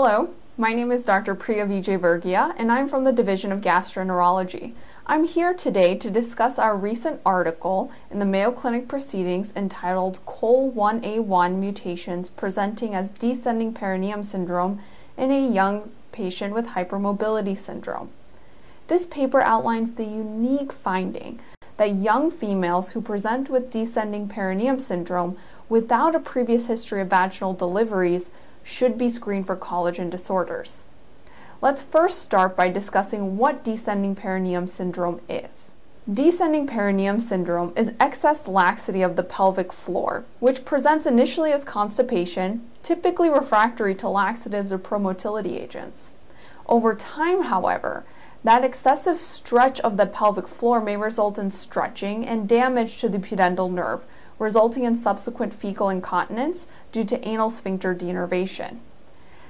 Hello, my name is Dr. Priya Vijayvargiya, and I'm from the Division of Gastroenterology. I'm here today to discuss our recent article in the Mayo Clinic Proceedings entitled COL1A1 Mutations Presenting as Descending Perineum Syndrome in a Young Patient with Hypermobility Syndrome. This paper outlines the unique finding that young females who present with descending perineum syndrome without a previous history of vaginal deliveries should be screened for collagen disorders. Let's first start by discussing what descending perineum syndrome is. Descending perineum syndrome is excess laxity of the pelvic floor, which presents initially as constipation, typically refractory to laxatives or promotility agents. Over time, however, that excessive stretch of the pelvic floor may result in stretching and damage to the pudendal nerve, resulting in subsequent fecal incontinence due to anal sphincter denervation.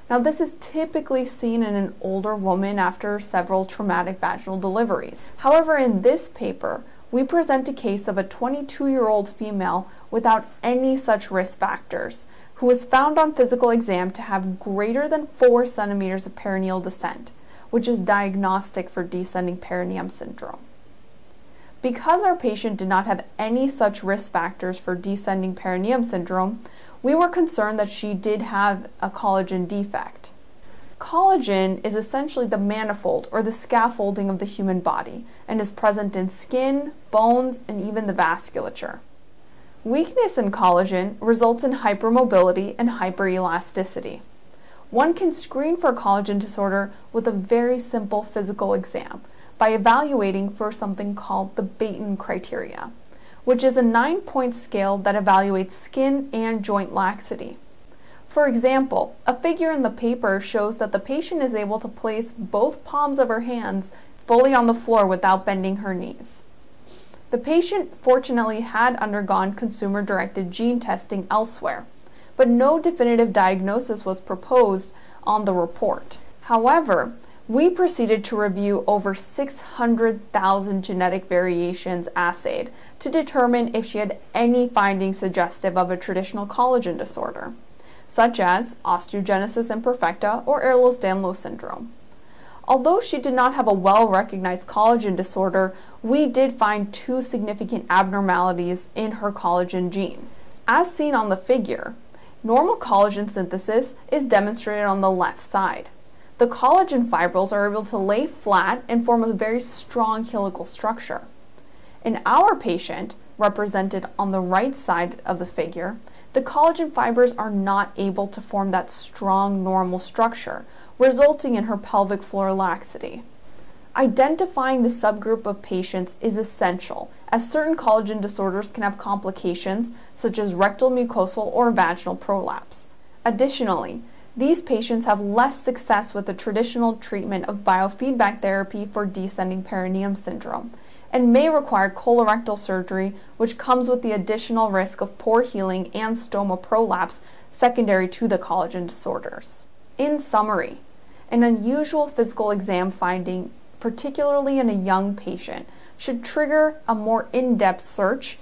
Now, this is typically seen in an older woman after several traumatic vaginal deliveries. However, in this paper, we present a case of a 22-year-old female without any such risk factors, who was found on physical exam to have greater than 4 centimeters of perineal descent, which is diagnostic for descending perineum syndrome. Because our patient did not have any such risk factors for descending perineum syndrome, we were concerned that she did have a collagen defect. Collagen is essentially the manifold or the scaffolding of the human body and is present in skin, bones, and even the vasculature. Weakness in collagen results in hypermobility and hyperelasticity. One can screen for collagen disorder with a very simple physical exam by evaluating for something called the Beighton criteria, which is a 9-point scale that evaluates skin and joint laxity. For example, a figure in the paper shows that the patient is able to place both palms of her hands fully on the floor without bending her knees. The patient fortunately had undergone consumer-directed gene testing elsewhere, but no definitive diagnosis was proposed on the report. However, we proceeded to review over 600,000 genetic variations assayed to determine if she had any findings suggestive of a traditional collagen disorder, such as osteogenesis imperfecta or Ehlers-Danlos syndrome. Although she did not have a well-recognized collagen disorder, we did find 2 significant abnormalities in her collagen gene. As seen on the figure, normal collagen synthesis is demonstrated on the left side. The collagen fibrils are able to lay flat and form a very strong helical structure. In our patient, represented on the right side of the figure, the collagen fibers are not able to form that strong normal structure, resulting in her pelvic floor laxity. Identifying the subgroup of patients is essential, as certain collagen disorders can have complications such as rectal mucosal or vaginal prolapse. Additionally, these patients have less success with the traditional treatment of biofeedback therapy for descending perineum syndrome and may require colorectal surgery, which comes with the additional risk of poor healing and stoma prolapse secondary to the collagen disorders. In summary, an unusual physical exam finding, particularly in a young patient, should trigger a more in-depth search,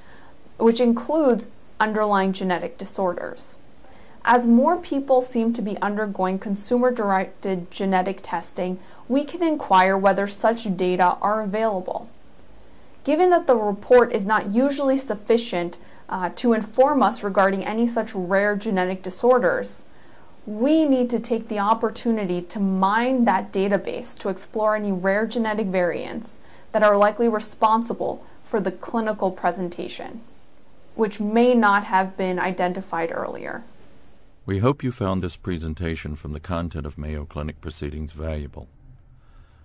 which includes underlying genetic disorders. As more people seem to be undergoing consumer-directed genetic testing, we can inquire whether such data are available. Given that the report is not usually sufficient to inform us regarding any such rare genetic disorders, we need to take the opportunity to mine that database to explore any rare genetic variants that are likely responsible for the clinical presentation, which may not have been identified earlier. We hope you found this presentation from the content of Mayo Clinic Proceedings valuable.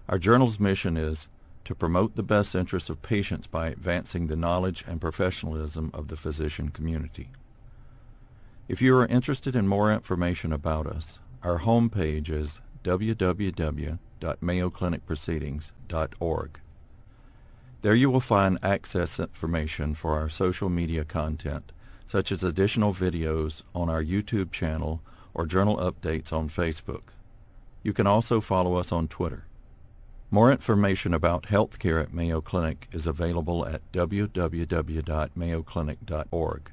Our journal's mission is to promote the best interests of patients by advancing the knowledge and professionalism of the physician community. If you are interested in more information about us, our homepage is www.mayoclinicproceedings.org. There you will find access information for our social media content, such as additional videos on our YouTube channel or journal updates on Facebook. You can also follow us on Twitter. More information about healthcare at Mayo Clinic is available at www.mayoclinic.org.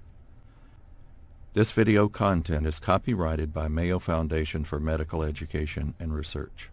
This video content is copyrighted by Mayo Foundation for Medical Education and Research.